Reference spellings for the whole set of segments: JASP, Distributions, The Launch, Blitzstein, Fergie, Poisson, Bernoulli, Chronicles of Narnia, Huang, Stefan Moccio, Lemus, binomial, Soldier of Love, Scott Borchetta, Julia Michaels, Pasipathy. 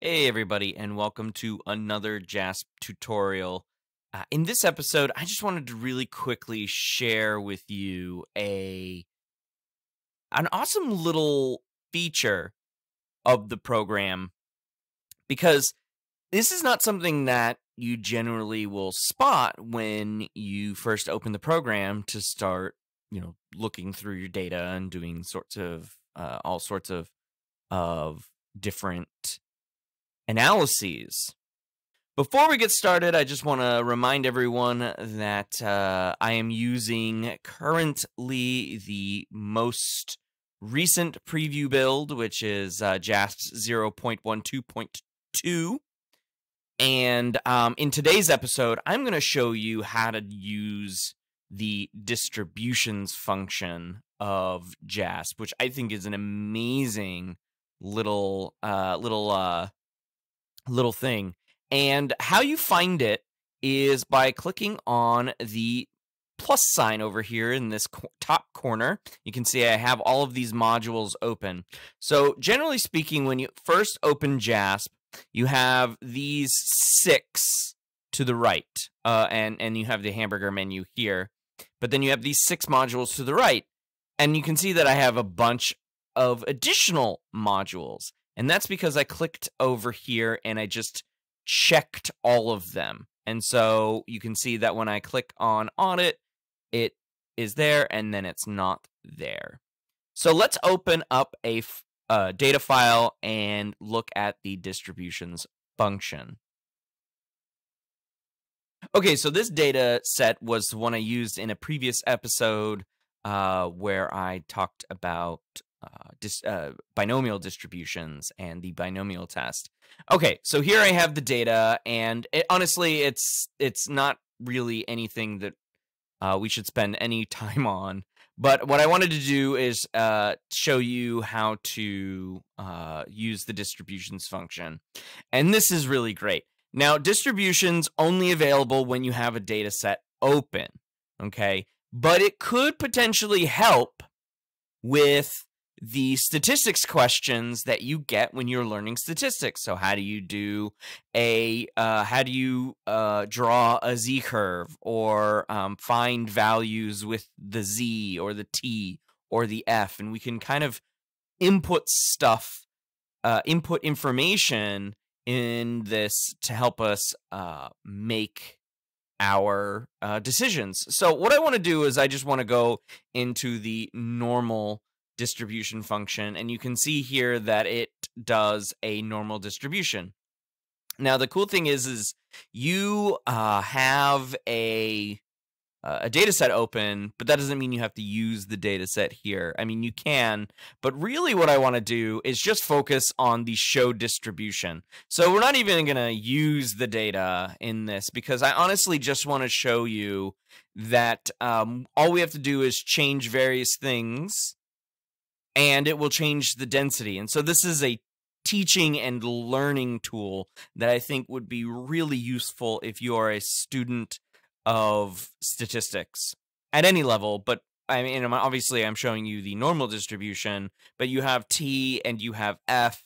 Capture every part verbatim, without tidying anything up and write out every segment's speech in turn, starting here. Hey everybody, and welcome to another JASP tutorial. Uh, in this episode, I just wanted to really quickly share with you a an awesome little feature of the program, because this is not something that you generally will spot when you first open the program to start, you know, looking through your data and doing sorts of uh, all sorts of of different analyses. Before we get started, I just want to remind everyone that uh, I am using currently the most recent preview build, which is uh, JASP zero point one two point two. And um, in today's episode, I'm going to show you how to use the distributions function of JASP, which I think is an amazing little uh, little uh, little thing. And how you find it is by clicking on the plus sign over here in this co top corner. You can see I have all of these modules open. So generally speaking, when you first open JASP, you have these six to the right, uh, and, and you have the hamburger menu here. But then you have these six modules to the right, and you can see that I have a bunch of additional modules. And that's because I clicked over here and I just checked all of them. And so you can see that when I click on audit, it is there and then it's not there. So let's open up a uh, data file and look at the distributions function. Okay, so this data set was the one I used in a previous episode uh, where I talked about Uh, dis, uh, binomial distributions and the binomial test. Okay, so here I have the data, and it, honestly, it's it's not really anything that uh, we should spend any time on. But what I wanted to do is uh, show you how to uh, use the distributions function, and this is really great. Now, distributions only available when you have a data set open, okay? But it could potentially help with the statistics questions that you get when you're learning statistics. So how do you do a, uh, how do you uh, draw a z-curve, or um, find values with the z or the t or the f? And we can kind of input stuff, uh, input information in this to help us uh, make our uh, decisions. So what I want to do is I just want to go into the normal distribution function, and you can see here that it does a normal distribution. Now the cool thing is is you uh, have a uh, a data set open, but that doesn't mean you have to use the data set here. I mean, you can, but really what I want to do is just focus on the show distribution. So we're not even going to use the data in this, because I honestly just want to show you that um, all we have to do is change various things, and it will change the density. And so this is a teaching and learning tool that I think would be really useful if you are a student of statistics at any level. But I mean, obviously I'm showing you the normal distribution, but you have t and you have f.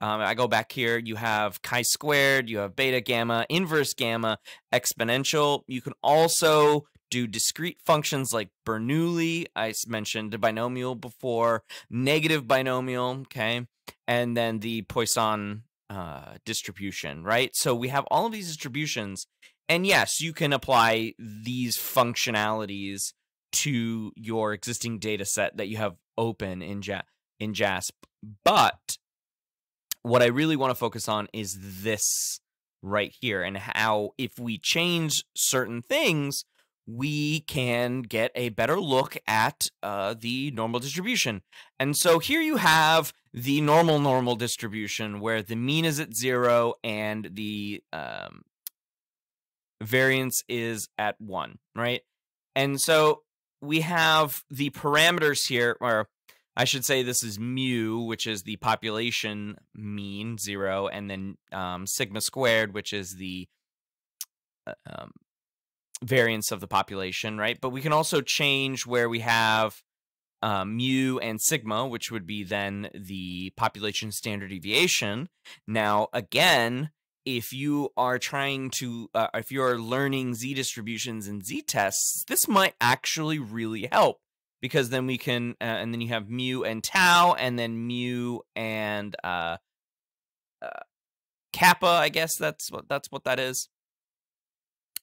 Um, I go back here, you have chi-squared, you have beta, gamma, inverse gamma, exponential. You can also do discrete functions like Bernoulli. I mentioned the binomial before, negative binomial, okay? And then the Poisson uh, distribution, right? So we have all of these distributions, and yes, you can apply these functionalities to your existing data set that you have open in ja in JASP. But what I really want to focus on is this right here, and how if we change certain things, we can get a better look at uh, the normal distribution. And so here you have the normal normal distribution, where the mean is at zero and the um, variance is at one, right? And so we have the parameters here, or I should say this is mu, which is the population mean, zero, and then um, sigma squared, which is the uh, um, variance of the population, right? But we can also change where we have um, mu and sigma, which would be then the population standard deviation. Now, again, if you are trying to, uh, if you are learning z distributions and z tests, this might actually really help, because then we can, uh, and then you have mu and tau, and then mu and uh, uh, kappa. I guess that's what that's what that is.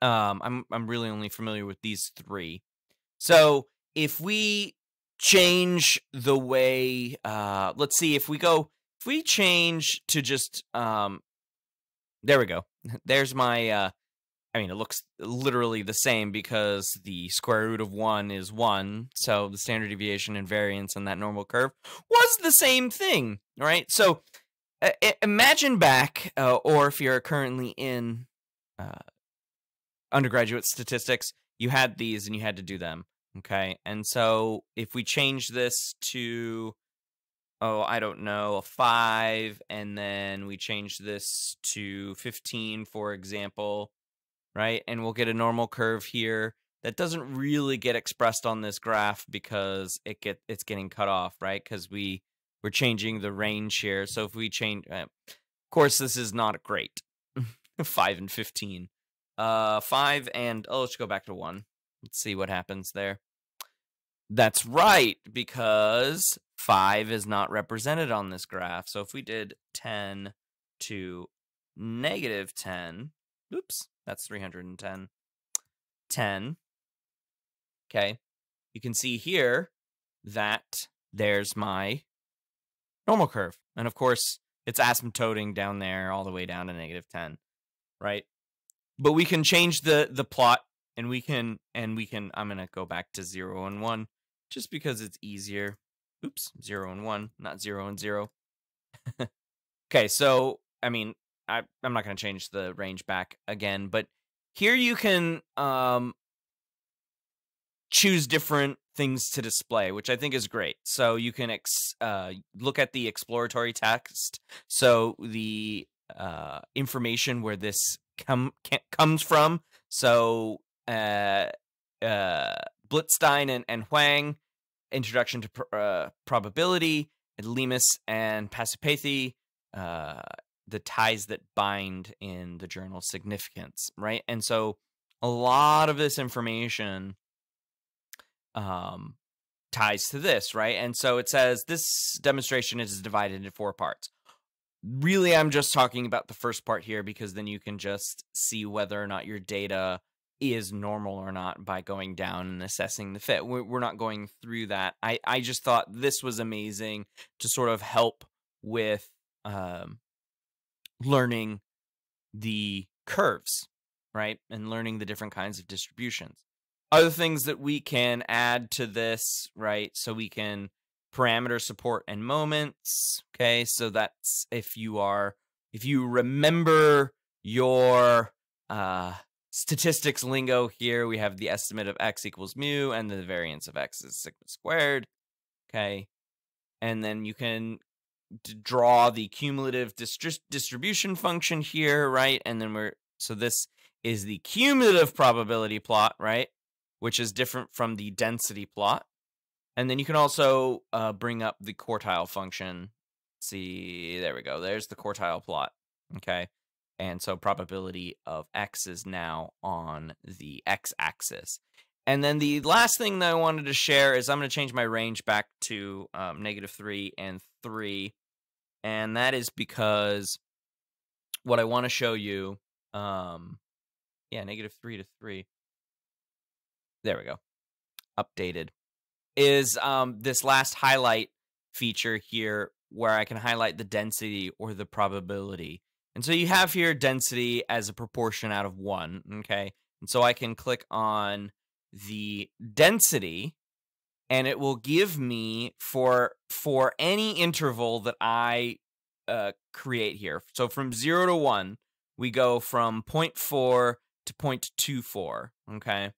Um, I'm I'm really only familiar with these three. So if we change the way, uh, let's see, if we go, if we change to just, um, there we go. There's my, uh, I mean, it looks literally the same because the square root of one is one. So the standard deviation and variance on that normal curve was the same thing, right? So uh, imagine back, uh, or if you're currently in uh, undergraduate statistics, you had these and you had to do them, okay? And so if we change this to, oh, I don't know, a five, and then we change this to fifteen, for example, right? And we'll get a normal curve here that doesn't really get expressed on this graph because it get it's getting cut off, right? Because we we're changing the range here. So if we change, uh, of course, this is not great. Five and fifteen, uh, five and oh, let's go back to one. Let's see what happens there. That's right, because five is not represented on this graph. So if we did ten to negative ten, oops, that's three hundred ten, ten, okay, you can see here that there's my normal curve. And of course, it's asymptoting down there all the way down to negative ten, right? But we can change the, the plot, and we can, and we can, I'm going to go back to zero and one just because it's easier. Oops, zero and one, not zero and zero. Okay, so, I mean, I, I'm not going to change the range back again, but here you can um, choose different things to display, which I think is great. So you can ex uh, look at the exploratory text, so the uh, information where this com comes from. So uh, uh, Blitzstein and, and Huang, Introduction to pr uh, Probability, and Lemus and Pasipathy, uh, the ties that bind in the journal Significance, right? And so a lot of this information um, ties to this, right? And so it says this demonstration is divided into four parts. Really, I'm just talking about the first part here, because then you can just see whether or not your data is normal or not by going down and assessing the fit. We're not going through that. I, I just thought this was amazing to sort of help with um, learning the curves, right? And learning the different kinds of distributions. Other things that we can add to this, right? So we can parameter support and moments. Okay, so that's if you are, if you remember your, uh, statistics lingo here, we have the estimate of x equals mu, and the variance of x is sigma squared, okay? And then you can draw the cumulative distri distribution function here, right? And then we're, so this is the cumulative probability plot, right? Which is different from the density plot. And then you can also uh, bring up the quartile function. Let's see, there we go, there's the quartile plot, okay? And so probability of X is now on the X axis. And then the last thing that I wanted to share is I'm going to change my range back to um, negative three and three. And that is because what I want to show you, um, yeah, negative three to three. There we go. Updated is um, this last highlight feature here, where I can highlight the density or the probability. And so you have here density as a proportion out of one, okay? And so I can click on the density, and it will give me for for any interval that I uh, create here. So from zero to one, we go from zero point four to zero point two four, okay?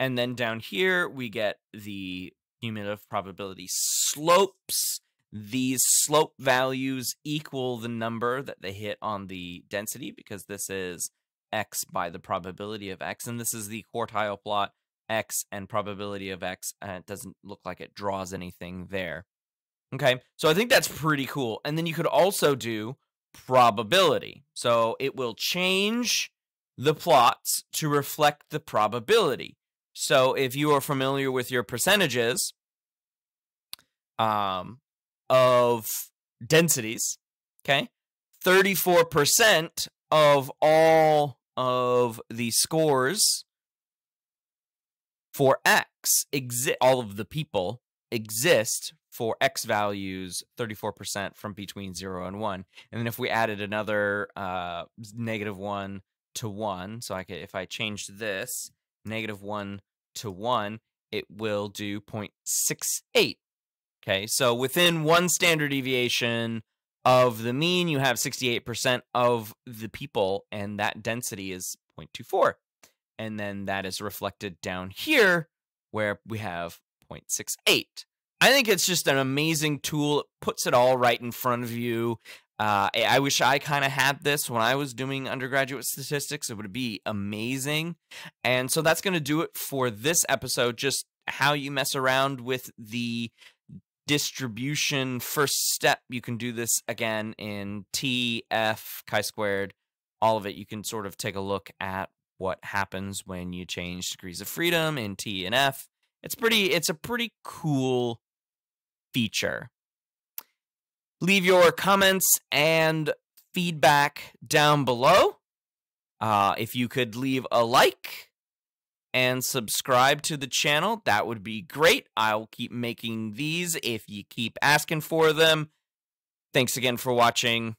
And then down here, we get the cumulative probability slopes. These slope values equal the number that they hit on the density, because this is x by the probability of x, and this is the quartile plot. x and probability of x, and it doesn't look like it draws anything there. Okay, so I think that's pretty cool. And then you could also do probability. So it will change the plots to reflect the probability. So if you are familiar with your percentages um, of densities, okay, thirty-four percent of all of the scores for X, exi- all of the people exist for X values, thirty-four percent from between zero and one. And then if we added another uh, negative one to one, so I could, if I changed this negative one to one, it will do zero point six eight. Okay, so within one standard deviation of the mean, you have sixty-eight percent of the people, and that density is zero point two four. And then that is reflected down here where we have zero point six eight. I think it's just an amazing tool. It puts it all right in front of you. Uh, I wish I kind of had this when I was doing undergraduate statistics. It would be amazing. And so that's going to do it for this episode, just how you mess around with the distribution first step. You can do this again in T, F, chi-squared, all of it. You can sort of take a look at what happens when you change degrees of freedom in T and F. It's pretty, it's a pretty cool feature. Leave your comments and feedback down below. Uh, if you could leave a like and subscribe to the channel, that would be great. I'll keep making these if you keep asking for them. Thanks again for watching.